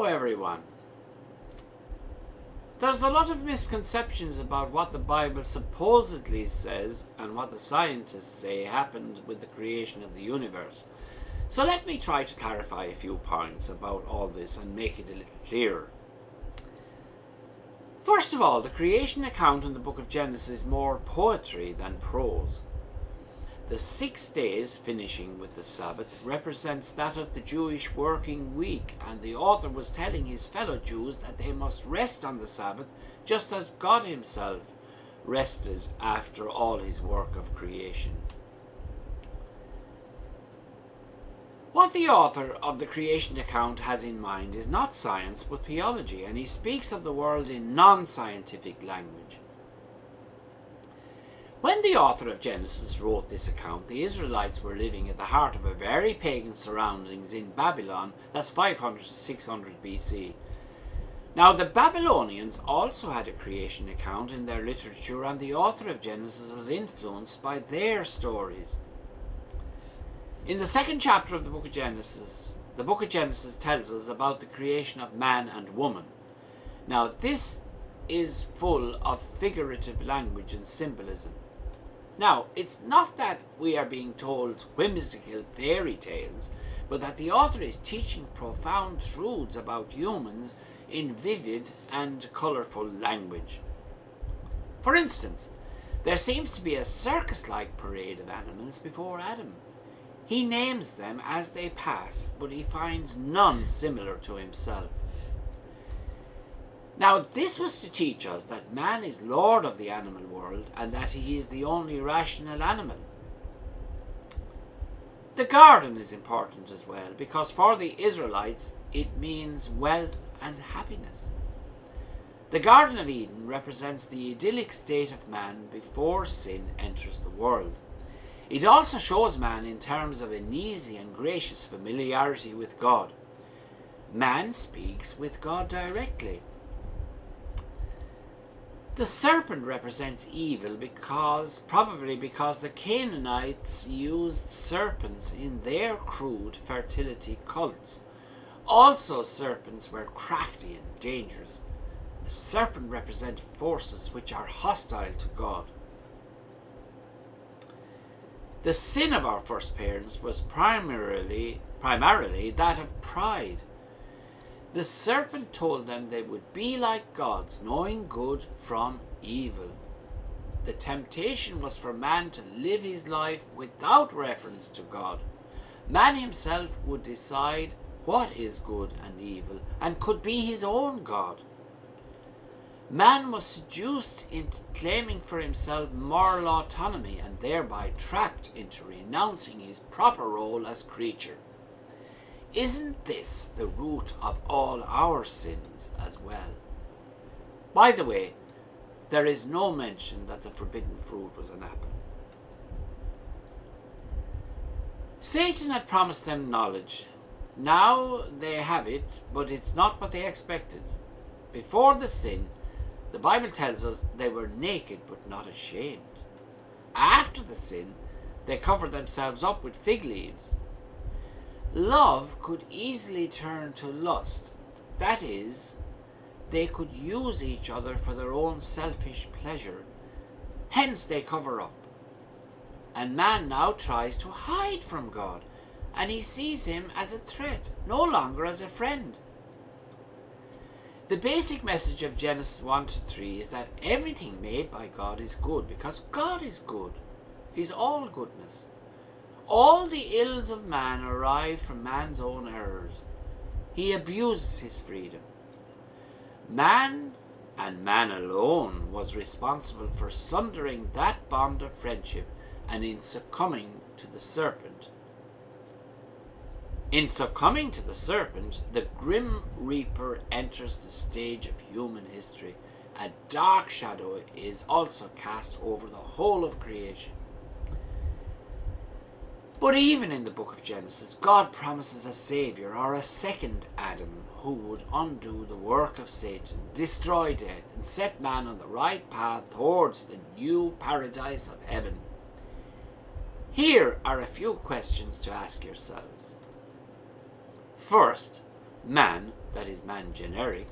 Hello everyone. There's a lot of misconceptions about what the Bible supposedly says and what the scientists say happened with the creation of the universe. So let me try to clarify a few points about all this and make it a little clearer. First of all, the creation account in the book of Genesis is more poetry than prose. The 6 days, finishing with the Sabbath, represents that of the Jewish working week, and the author was telling his fellow Jews that they must rest on the Sabbath, just as God himself rested after all his work of creation. What the author of the creation account has in mind is not science but theology, and he speaks of the world in non-scientific language. When the author of Genesis wrote this account, the Israelites were living at the heart of a very pagan surroundings in Babylon. That's 500 to 600 BC. Now, the Babylonians also had a creation account in their literature, and the author of Genesis was influenced by their stories. In the second chapter of the book of Genesis, the book of Genesis tells us about the creation of man and woman. Now, this is full of figurative language and symbolism. Now, it's not that we are being told whimsical fairy tales, but that the author is teaching profound truths about humans in vivid and colourful language. For instance, there seems to be a circus-like parade of animals before Adam. He names them as they pass, but he finds none similar to himself. Now, this was to teach us that man is lord of the animal world and that he is the only rational animal. The garden is important as well, because for the Israelites it means wealth and happiness. The Garden of Eden represents the idyllic state of man before sin enters the world. It also shows man in terms of an easy and gracious familiarity with God. Man speaks with God directly. The serpent represents evil probably because the Canaanites used serpents in their crude fertility cults. Also, serpents were crafty and dangerous. The serpent represents forces which are hostile to God. The sin of our first parents was primarily that of pride. The serpent told them they would be like gods, knowing good from evil. The temptation was for man to live his life without reference to God. Man himself would decide what is good and evil, and could be his own God. Man was seduced into claiming for himself moral autonomy, and thereby trapped into renouncing his proper role as creature. Isn't this the root of all our sins as well? By the way, there is no mention that the forbidden fruit was an apple. Satan had promised them knowledge. Now they have it, but it's not what they expected. Before the sin, the Bible tells us they were naked but not ashamed. After the sin, they covered themselves up with fig leaves. Love could easily turn to lust. That is, they could use each other for their own selfish pleasure. Hence they cover up. And man now tries to hide from God, and he sees him as a threat, no longer as a friend. The basic message of Genesis 1-3 is that everything made by God is good, because God is good. He's all goodness. All the ills of man arrive from man's own errors. He abuses his freedom. Man, and man alone, was responsible for sundering that bond of friendship and in succumbing to the serpent. In succumbing to the serpent, the Grim Reaper enters the stage of human history. A dark shadow is also cast over the whole of creation. But even in the book of Genesis, God promises a saviour, or a second Adam, who would undo the work of Satan, destroy death, and set man on the right path towards the new paradise of heaven. Here are a few questions to ask yourselves. First, man, that is man generic,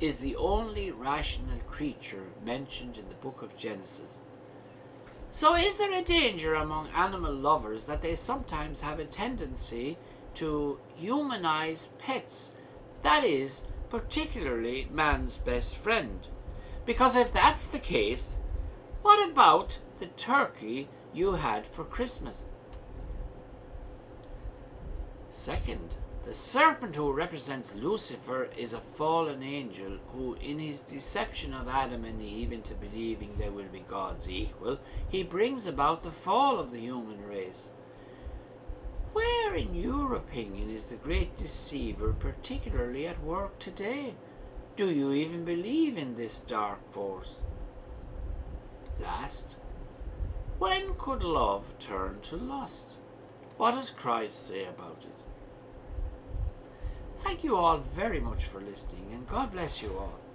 is the only rational creature mentioned in the book of Genesis. So is there a danger among animal lovers that they sometimes have a tendency to humanize pets, that is, particularly man's best friend? Because if that's the case, what about the turkey you had for Christmas? Second, the serpent who represents Lucifer is a fallen angel who, in his deception of Adam and Eve into believing they will be God's equal, he brings about the fall of the human race. Where, in your opinion, is the great deceiver particularly at work today? Do you even believe in this dark force? Last, when could love turn to lust? What does Christ say about it? Thank you all very much for listening, and God bless you all.